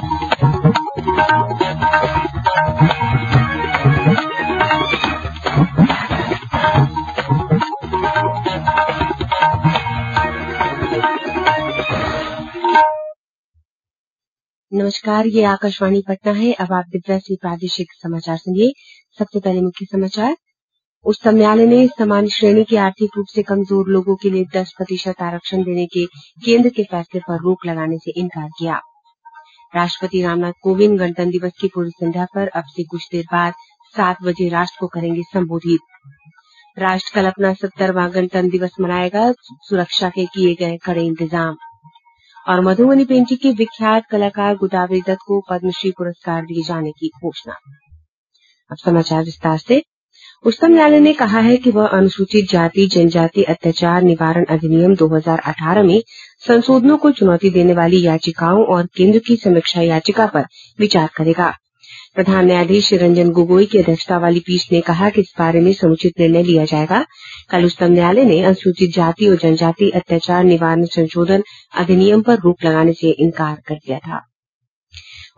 नमस्कार, ये आकाशवाणी पटना है। अब आप दिव्यासी प्रादेशिक समाचार सुनिए। सबसे पहले मुख्य समाचार। उच्चतम न्यायालय ने सामान्य श्रेणी के आर्थिक रूप से कमजोर लोगों के लिए 10% आरक्षण देने के केंद्र के फैसले पर रोक लगाने से इनकार किया। राष्ट्रपति रामनाथ कोविंद गणतंत्र दिवस की पूर्व संध्या पर अब से कुछ देर बाद 7 बजे राष्ट्र को करेंगे संबोधित। राष्ट्र कल अपना 70वां गणतंत्र दिवस मनाएगा, सुरक्षा के किए गए कड़े इंतजाम। और मधुबनी पेंटिंग के विख्यात कलाकार गोदावरी दत्त को पद्मश्री पुरस्कार दिए जाने की घोषणा। अब समाचार विस्तार से। उच्चतम न्यायालय ने कहा है कि वह अनुसूचित जाति जनजाति अत्याचार निवारण अधिनियम 2018 में संशोधनों को चुनौती देने वाली याचिकाओं और केंद्र की समीक्षा याचिका पर विचार करेगा। प्रधान न्यायाधीश रंजन गोगोई की अध्यक्षता वाली पीठ ने कहा कि इस बारे में समुचित निर्णय लिया जाएगा। कल उच्चतम न्यायालय ने अनुसूचित जाति और जनजाति अत्याचार निवारण संशोधन अधिनियम पर रोक लगाने से इनकार कर दिया था।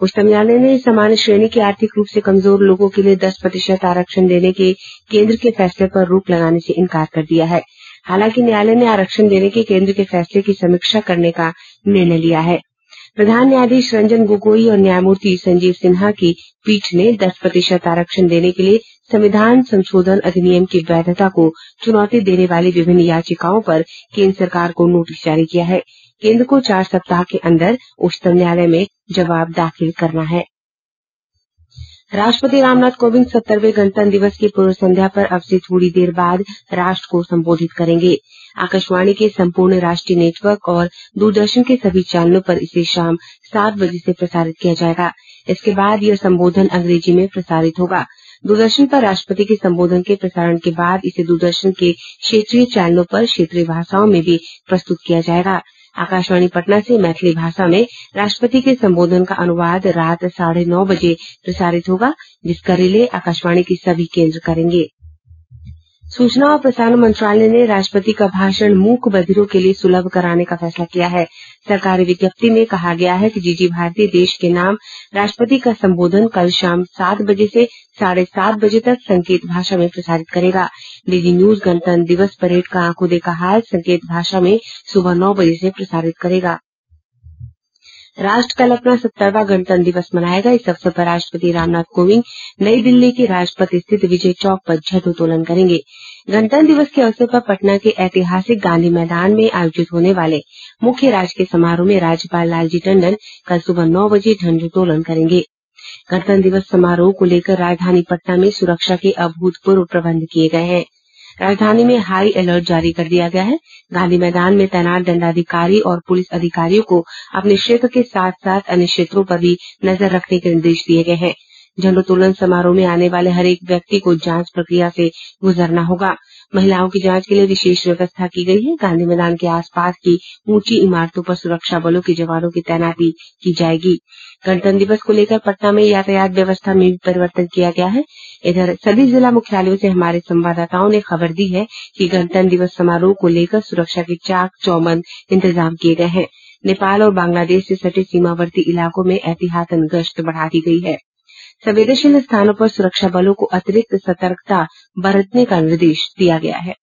उच्चतम न्यायालय ने सामान्य श्रेणी के आर्थिक रूप से कमजोर लोगों के लिए 10% आरक्षण देने के केंद्र के फैसले पर रोक लगाने से इनकार कर दिया है। हालांकि न्यायालय ने आरक्षण देने के केंद्र के फैसले की समीक्षा करने का निर्णय लिया है। प्रधान न्यायाधीश रंजन गोगोई और न्यायमूर्ति संजीव सिन्हा की पीठ ने 10% आरक्षण देने के लिए संविधान संशोधन अधिनियम की वैधता को चुनौती देने वाली विभिन्न याचिकाओं पर केंद्र सरकार को नोटिस जारी किया है। केंद्र को 4 सप्ताह के अंदर उच्चतम न्यायालय में जवाब दाखिल करना है। राष्ट्रपति रामनाथ कोविंद 70वें गणतंत्र दिवस की पूर्व संध्या पर अब से थोड़ी देर बाद राष्ट्र को संबोधित करेंगे। आकाशवाणी के संपूर्ण राष्ट्रीय नेटवर्क और दूरदर्शन के सभी चैनलों पर इसे शाम 7 बजे से प्रसारित किया जाएगा। इसके बाद यह संबोधन अंग्रेजी में प्रसारित होगा। दूरदर्शन पर राष्ट्रपति के संबोधन के प्रसारण के बाद इसे दूरदर्शन के क्षेत्रीय चैनलों पर क्षेत्रीय भाषाओं में भी प्रस्तुत किया जाएगा। आकाशवाणी पटना से मैथिली भाषा में राष्ट्रपति के संबोधन का अनुवाद रात 9:30 बजे प्रसारित होगा, जिसका रिले आकाशवाणी के सभी केंद्र करेंगे। सूचना और प्रसारण मंत्रालय ने राष्ट्रपति का भाषण मूक बधिरों के लिए सुलभ कराने का फैसला किया है। सरकारी विज्ञप्ति में कहा गया है कि डीडी भारती देश के नाम राष्ट्रपति का संबोधन कल शाम 7 बजे से 7:30 बजे तक संकेत भाषा में प्रसारित करेगा। डीडी न्यूज़ गणतंत्र दिवस परेड का आंखों देखा हाल संकेत भाषा में सुबह 9 बजे से प्रसारित करेगा। राष्ट्र कल अपना 70वां गणतंत्र दिवस मनाएगा। इस अवसर पर राष्ट्रपति रामनाथ कोविंद नई दिल्ली के राजपथ स्थित विजय चौक पर झंडोत्तोलन करेंगे। गणतंत्र दिवस के अवसर पर पटना के ऐतिहासिक गांधी मैदान में आयोजित होने वाले मुख्य राजकीय समारोह में राज्यपाल लालजी टंडन कल सुबह 9 बजे झंडोत्तोलन करेंगे। गणतंत्र दिवस समारोह को लेकर राजधानी पटना में सुरक्षा के अभूतपूर्व प्रबंध किए गए हैं। राजधानी में हाई अलर्ट जारी कर दिया गया है। गांधी मैदान में तैनात दंडाधिकारी और पुलिस अधिकारियों को अपने क्षेत्र के साथ साथ अन्य क्षेत्रों पर भी नजर रखने के निर्देश दिए गए हैं। झंडोत्तोलन समारोह में आने वाले हर एक व्यक्ति को जांच प्रक्रिया से गुजरना होगा। महिलाओं की जांच के लिए विशेष व्यवस्था की गई है। गांधी मैदान के आसपास की ऊंची इमारतों पर सुरक्षा बलों के जवानों की तैनाती की जाएगी। गणतंत्र दिवस को लेकर पटना में यातायात व्यवस्था में भी परिवर्तन किया गया है। इधर सभी जिला मुख्यालयों से हमारे संवाददाताओं ने खबर दी है कि गणतंत्र दिवस समारोह को लेकर सुरक्षा के चाक चौबंद इंतजाम किए गए हैं। नेपाल और बांग्लादेश से सटे सीमावर्ती इलाकों में एहतियातन गश्त बढ़ा दी गई है। संवेदनशील स्थानों पर सुरक्षा बलों को अतिरिक्त सतर्कता बरतने का निर्देश दिया गया है।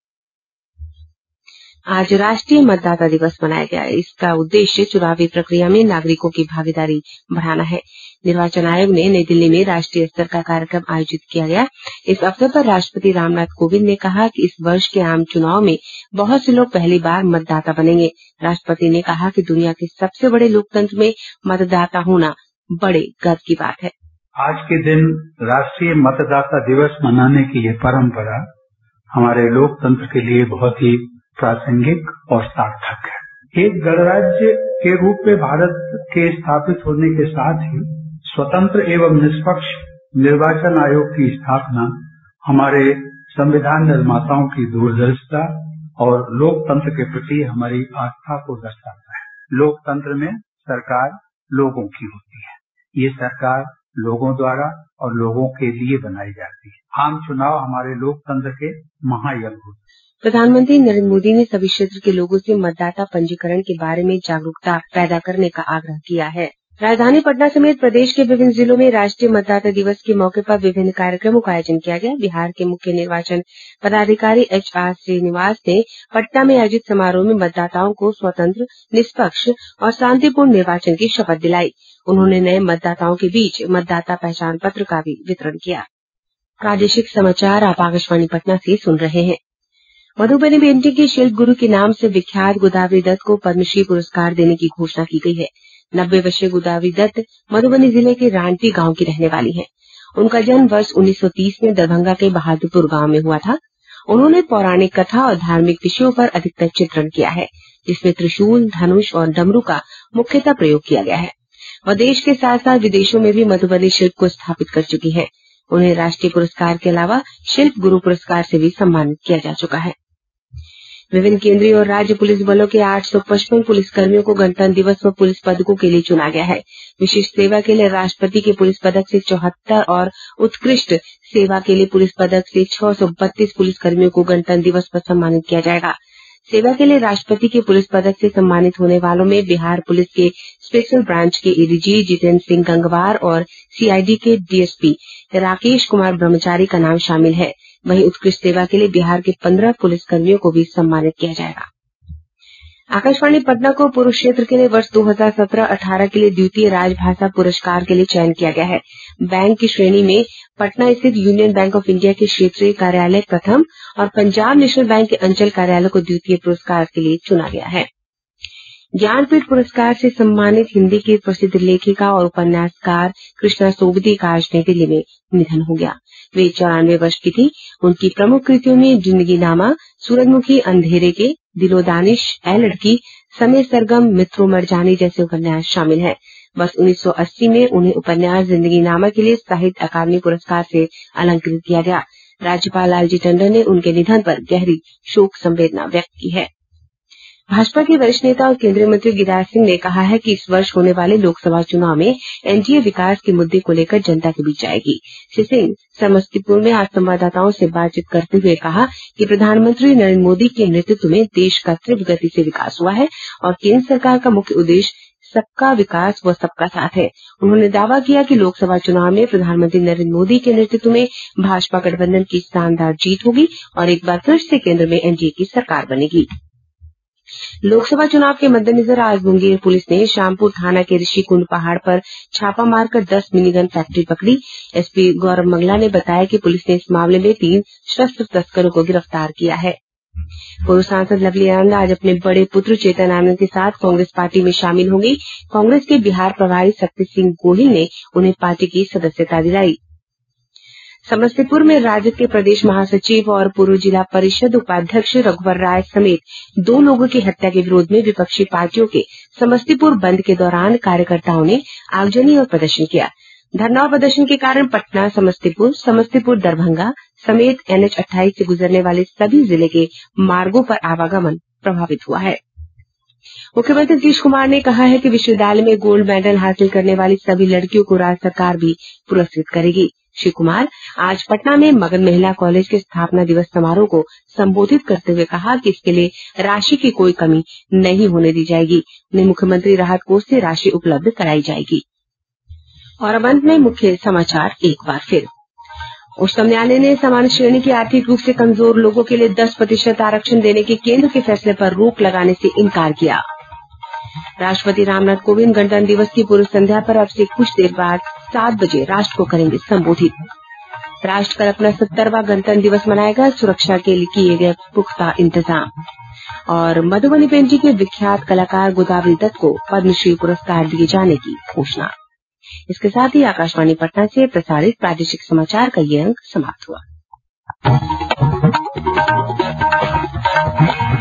आज राष्ट्रीय मतदाता दिवस मनाया गया। इसका उद्देश्य चुनावी प्रक्रिया में नागरिकों की भागीदारी बढ़ाना है। निर्वाचन आयोग ने नई दिल्ली में राष्ट्रीय स्तर का कार्यक्रम आयोजित किया गया। इस अवसर पर राष्ट्रपति रामनाथ कोविंद ने कहा कि इस वर्ष के आम चुनाव में बहुत से लोग पहली बार मतदाता बनेंगे। राष्ट्रपति ने कहा कि दुनिया के सबसे बड़े लोकतंत्र में मतदाता होना बड़े गर्व की बात है। आज के दिन राष्ट्रीय मतदाता दिवस मनाने की ये परंपरा हमारे लोकतंत्र के लिए बहुत ही प्रासंगिक और सार्थक है। एक गणराज्य के रूप में भारत के स्थापित होने के साथ ही स्वतंत्र एवं निष्पक्ष निर्वाचन आयोग की स्थापना हमारे संविधान निर्माताओं की दूरदर्शिता और लोकतंत्र के प्रति हमारी आस्था को दर्शाता है। लोकतंत्र में सरकार लोगों की होती है। ये सरकार लोगों द्वारा और लोगों के लिए बनाई जाती है। आम चुनाव हमारे लोकतंत्र के महायज्ञ होते हैं। प्रधानमंत्री नरेंद्र मोदी ने सभी क्षेत्र के लोगों से मतदाता पंजीकरण के बारे में जागरूकता पैदा करने का आग्रह किया है। राजधानी पटना समेत प्रदेश के विभिन्न जिलों में राष्ट्रीय मतदाता दिवस के मौके पर विभिन्न कार्यक्रमों का आयोजन किया गया। बिहार के मुख्य निर्वाचन पदाधिकारी HR श्रीनिवास ने पटना में आयोजित समारोह में मतदाताओं को स्वतंत्र, निष्पक्ष और शांतिपूर्ण निर्वाचन की शपथ दिलाई। उन्होंने नए मतदाताओं के बीच मतदाता पहचान पत्र का भी वितरण किया। प्रादेशिक समाचार आप आकाशवाणी पटना से सुन रहे हैं। मधुबनी पेंटिंग के शिल्प गुरु के नाम से विख्यात गोदावरी दत्त को पद्मश्री पुरस्कार देने की घोषणा की गई है। 90 वर्षीय गोदावरी दत्त मधुबनी जिले के रानटी गांव की रहने वाली हैं। उनका जन्म वर्ष 1930 में दरभंगा के बहादुरपुर गांव में हुआ था। उन्होंने पौराणिक कथा और धार्मिक विषयों पर अधिकतर चित्रण किया है, जिसमें त्रिशूल, धनुष और डमरू का मुख्यतः प्रयोग किया गया है। वह देश के साथ साथ विदेशों में भी मधुबनी शिल्प को स्थापित कर चुकी है। उन्हें राष्ट्रीय पुरस्कार के अलावा शिल्प गुरु पुरस्कार से भी सम्मानित किया जा चुका है। विभिन्न केंद्रीय और राज्य पुलिस बलों के 855 पुलिसकर्मियों को गणतंत्र दिवस पर पुलिस पदकों के लिए चुना गया है। विशिष्ट सेवा के लिए राष्ट्रपति के पुलिस पदक से 74 और उत्कृष्ट सेवा के लिए पुलिस पदक से 632 पुलिसकर्मियों को गणतंत्र दिवस पर सम्मानित किया जाएगा। सेवा के लिए राष्ट्रपति के पुलिस पदक से सम्मानित होने वालों में बिहार पुलिस के स्पेशल ब्रांच के ADG जितेन्द्र सिंह गंगवार और CID के DSP राकेश कुमार ब्रह्मचारी का नाम शामिल है। वहीं उत्कृष्ट सेवा के लिए बिहार के 15 पुलिसकर्मियों को भी सम्मानित किया जाएगा। आकाशवाणी पटना को पूर्व क्षेत्र के लिए वर्ष 2017-18 के लिए द्वितीय राजभाषा पुरस्कार के लिए चयन किया गया है। बैंक की श्रेणी में पटना स्थित यूनियन बैंक ऑफ इंडिया के क्षेत्रीय कार्यालय प्रथम और पंजाब नेशनल बैंक के अंचल कार्यालय को द्वितीय पुरस्कार के लिए चुना गया है। ज्ञानपीठ पुरस्कार से सम्मानित हिन्दी की प्रसिद्ध लेखिका और उपन्यासकार कृष्णा सोबती का आज नई दिल्ली में निधन हो गया। वे 94 वर्ष की थी। उनकी प्रमुख कृतियों में जिंदगीनामा, सूरजमुखी, अंधेरे के, दिलोदानिश, ए लड़की, समय सरगम, मित्रों मर जाने जैसे उपन्यास शामिल हैं। वर्ष 1980 में उन्हें उपन्यास जिंदगीनामा के लिए साहित्य अकादमी पुरस्कार से अलंकृत किया गया। राज्यपाल लालजी टंडन ने उनके निधन पर गहरी शोक संवेदना व्यक्त की है। भाजपा के वरिष्ठ नेता और केंद्रीय मंत्री गिरिराज सिंह ने कहा है कि इस वर्ष होने वाले लोकसभा चुनाव में एनडीए विकास के मुद्दे को लेकर जनता के बीच जाएगी। श्री सिंह समस्तीपुर में आज संवाददाताओं से बातचीत करते हुए कहा कि प्रधानमंत्री नरेंद्र मोदी के नेतृत्व में देश का तीव्र गति से विकास हुआ है और केंद्र सरकार का मुख्य उद्देश्य सबका विकास व सबका साथ है। उन्होंने दावा किया कि लोकसभा चुनाव में प्रधानमंत्री नरेंद्र मोदी के नेतृत्व में भाजपा गठबंधन की शानदार जीत होगी और एक बार फिर से केंद्र में एनडीए की सरकार बनेगी। लोकसभा चुनाव के मद्देनजर आज मुंगेर पुलिस ने शामपुर थाना के ऋषिकुंड पहाड़ पर छापा मारकर 10 मिनीगन फैक्ट्री पकड़ी। SP गौरव मंगला ने बताया कि पुलिस ने इस मामले में 3 शस्त्र तस्करों को गिरफ्तार किया है। पूर्व सांसद लवली आनंद आज अपने बड़े पुत्र चेतन आनंद के साथ कांग्रेस पार्टी में शामिल होंगी। कांग्रेस के बिहार प्रभारी शक्ति सिंह गोहिल ने उन्हें पार्टी की सदस्यता दिलाई। समस्तीपुर में राजद के प्रदेश महासचिव और पूर्व जिला परिषद उपाध्यक्ष रघुवर राय समेत 2 लोगों की हत्या के विरोध में विपक्षी पार्टियों के समस्तीपुर बंद के दौरान कार्यकर्ताओं ने आगजनी और प्रदर्शन किया। धरना और प्रदर्शन के कारण पटना, समस्तीपुर दरभंगा समेत NH 28 से गुजरने वाले सभी जिले के मार्गों पर आवागमन प्रभावित हुआ है। मुख्यमंत्री नीतीश कुमार ने कहा है कि विश्वविद्यालय में गोल्ड मेडल हासिल करने वाली सभी लड़कियों को राज्य सरकार भी पुरस्कृत करेगी। श्री कुमार आज पटना में मगध महिला कॉलेज के स्थापना दिवस समारोह को संबोधित करते हुए कहा कि इसके लिए राशि की कोई कमी नहीं होने दी जाएगी। उन्हें मुख्यमंत्री राहत कोष से राशि उपलब्ध कराई जाएगी। और अब अंत में मुख्य समाचार एक बार फिर। उच्चतम न्यायालय ने सामान्य श्रेणी के आर्थिक रूप से कमजोर लोगों के लिए 10% आरक्षण देने के केंद्र के फैसले पर रोक लगाने से इनकार किया। राष्ट्रपति रामनाथ कोविंद गणतंत्र दिवस की पूर्व संध्या पर अब से कुछ देर बाद 7 बजे राष्ट्र को करेंगे संबोधित। राष्ट्र कल अपना 70वां गणतंत्र दिवस मनाएगा। सुरक्षा के लिए किए गए पुख्ता इंतजाम। और मधुबनी पेंटिंग के विख्यात कलाकार गोदावरी दत्त को पद्मश्री पुरस्कार दिए जाने की घोषणा। इसके साथ ही आकाशवाणी पटना से प्रसारित प्रादेशिक समाचार का ये अंक समाप्त हुआ।